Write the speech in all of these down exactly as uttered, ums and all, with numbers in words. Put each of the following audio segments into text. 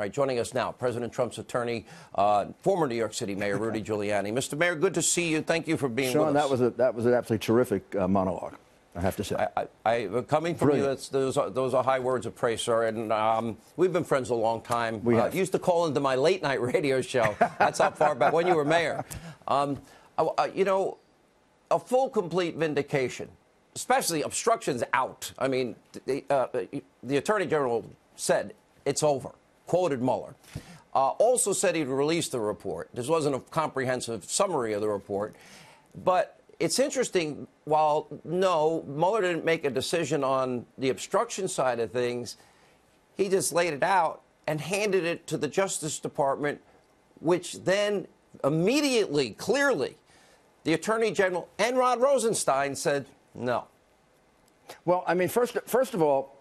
All right, joining us now, President Trump's attorney, uh, former New York City Mayor Rudy Giuliani. Mister Mayor, good to see you. Thank you for being Sean, with us. Sean, that was a, that was an absolutely terrific uh, monologue, I have to say. I, I, I, coming from Brilliant. you, that's, those, are, those are high words of praise, sir. And um, we've been friends a long time. We uh, have. Used to call into my late-night radio show. That's how far back when you were mayor. Um, I, I, you know, a full, complete vindication, especially obstructions out. I mean, the, uh, the Attorney General said it's over, quoted Mueller. Uh, also said he'd release the report. This wasn't a comprehensive summary of the report. But it's interesting, while no, Mueller didn't make a decision on the obstruction side of things, he just laid it out and handed it to the Justice Department, which then immediately, clearly, the Attorney General and Rod Rosenstein said no. Well, I mean, first, first of all,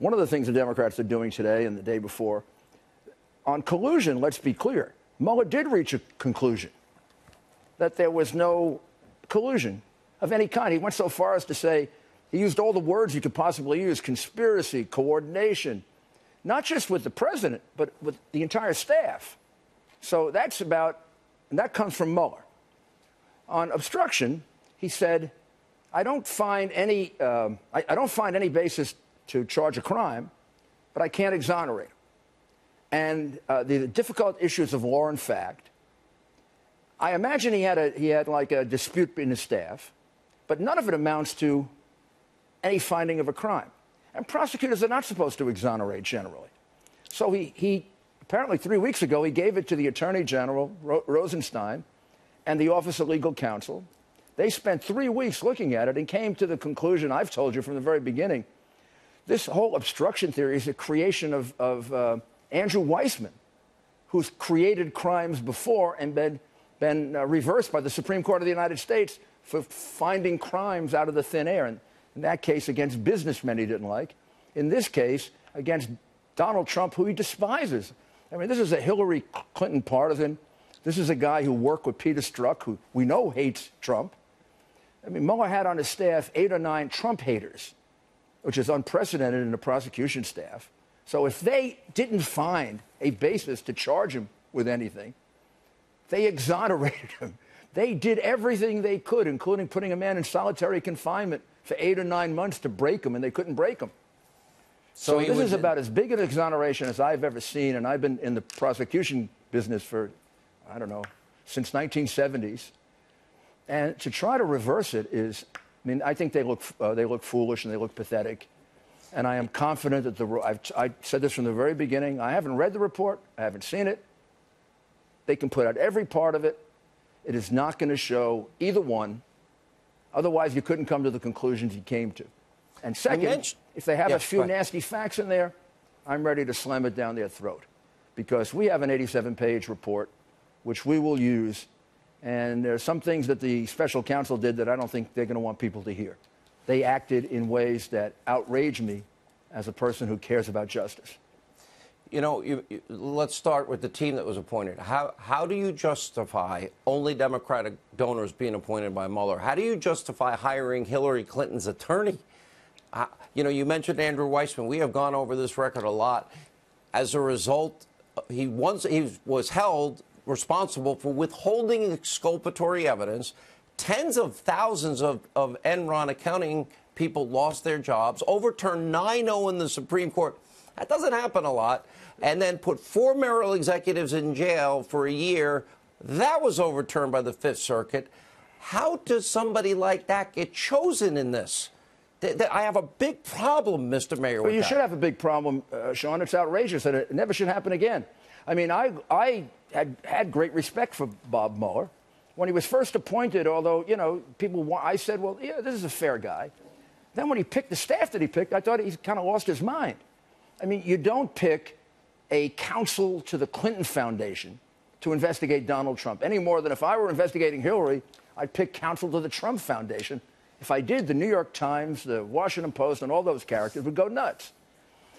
one of the things the Democrats are doing today and the day before, on collusion, let's be clear, Mueller did reach a conclusion that there was no collusion of any kind. He went so far as to say he used all the words you could possibly use, conspiracy, coordination, not just with the president, but with the entire staff. So that's about, and that comes from Mueller. On obstruction, he said, I don't find any, um, I, I don't find any basis to charge a crime, but I can't exonerate him. And uh, the, the difficult issues of law and fact, I imagine he had, a, he had like a dispute in his staff, but none of it amounts to any finding of a crime. And prosecutors are not supposed to exonerate generally. So he, he apparently three weeks ago, he gave it to the Attorney General, Ro Rosenstein, and the Office of Legal Counsel. They spent three weeks looking at it and came to the conclusion I've told you from the very beginning. This whole obstruction theory is a creation of, of uh, Andrew Weissman, who's created crimes before and been been uh, reversed by the Supreme Court of the United States for finding crimes out of the thin air. And in that case, against businessmen he didn't like. In this case, against Donald Trump, who he despises. I mean, this is a Hillary Clinton partisan. This is a guy who worked with Peter Strzok, who we know hates Trump. I mean, Mueller had on his staff eight or nine Trump haters, which is unprecedented in the prosecution staff. So if they didn't find a basis to charge him with anything, they exonerated him. They did everything they could, including putting a man in solitary confinement for eight or nine months to break him, and they couldn't break him. So, so this is about as big an exoneration as I've ever seen, and I've been in the prosecution business for, I don't know, since nineteen seventies. And to try to reverse it is, I mean, I think they look, uh, they look foolish and they look pathetic. And I am confident that the, I've, I said this from the very beginning, I haven't read the report, I haven't seen it. They can put out every part of it. It is not going to show either one. Otherwise, you couldn't come to the conclusions you came to. And second, if they have yes, a few right. nasty facts in there, I'm ready to slam it down their throat. Because we have an eighty-seven page report, which we will use. And there are some things that the special counsel did that I don't think they're going to want people to hear. They acted in ways that outrage me as a person who cares about justice. You know, you, you, let's start with the team that was appointed. How, how do you justify only Democratic donors being appointed by Mueller? How do you justify hiring Hillary Clinton's attorney? Uh, you know, you mentioned Andrew Weissman. We have gone over this record a lot. As a result, he, once, he was held responsible for withholding exculpatory evidence. Tens of thousands of, of Enron accounting people lost their jobs, overturned nine oh in the Supreme Court. That doesn't happen a lot. And then put four Merrill executives in jail for a year. That was overturned by the Fifth Circuit. How does somebody like that get chosen in this? Th th I have a big problem, Mister Mayor. Well, you that. should have a big problem, uh, Sean. It's outrageous, and it never should happen again. I mean, I, I had, had great respect for Bob Mueller when he was first appointed, although, you know, people, I said, well, yeah, this is a fair guy. Then when he picked the staff that he picked, I thought he kind of lost his mind. I mean, you don't pick a counsel to the Clinton Foundation to investigate Donald Trump any more than if I were investigating Hillary, I'd pick counsel to the Trump Foundation. If I did, the New York Times, the Washington Post, and all those characters would go nuts.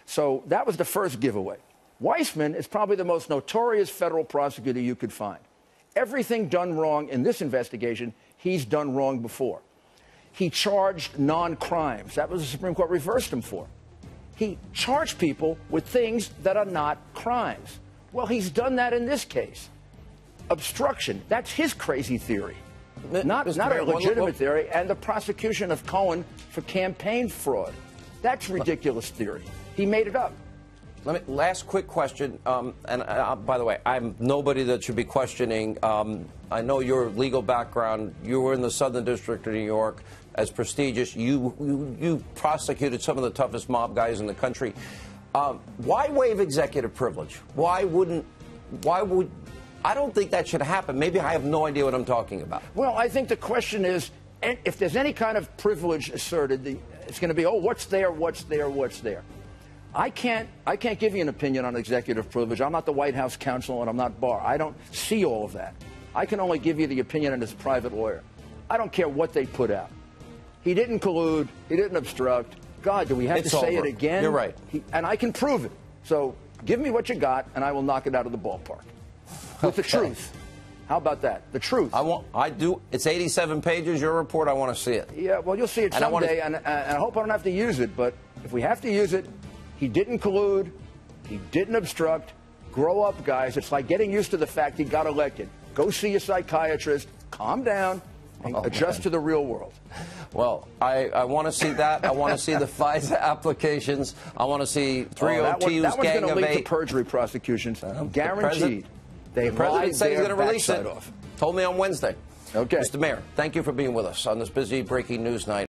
So that was the first giveaway. Weissman is probably the most notorious federal prosecutor you could find. Everything done wrong in this investigation, he's done wrong before. He charged non-crimes. That was the Supreme Court reversed him for. He charged people with things that are not crimes. Well, he's done that in this case. Obstruction, that's his crazy theory. Not, not a legitimate theory, and the prosecution of Cohen for campaign fraud. That's a ridiculous theory. He made it up. Let me, last quick question, um, and uh, by the way, I'm nobody that should be questioning. Um, I know your legal background. You were in the Southern District of New York, as prestigious. You, you, you prosecuted some of the toughest mob guys in the country. Um, why waive executive privilege? Why wouldn't, why would, I don't think that should happen. Maybe I have no idea what I'm talking about. Well, I think the question is, if there's any kind of privilege asserted, the, it's going to be, oh, what's there, what's there, what's there? I can't, I can't give you an opinion on executive privilege. I'm not the White House counsel, and I'm not Barr. I don't see all of that. I can only give you the opinion as a private lawyer. I don't care what they put out. He didn't collude. He didn't obstruct. God, do we have it's to say over. it again? You're right. He, and I can prove it. So give me what you got, and I will knock it out of the ballpark. Okay. With the truth. How about that? The truth. I want. I do. It's eighty-seven pages. Your report. I want to see it. Yeah. Well, you'll see it and someday, I and, and I hope I don't have to use it. But if we have to use it, he didn't collude. He didn't obstruct. Grow up, guys. It's like getting used to the fact he got elected. Go see a psychiatrist. Calm down. And oh, adjust man. to the real world. Well, I, I want to see that. I want to see the FISA applications. I want to see three oh two's, oh, gang of eight. That one's going to lead to perjury prosecutions. Uh, Guaranteed. The president says he's going to release it. Off. Told me on Wednesday. Okay. Mister Mayor, thank you for being with us on this busy breaking news night.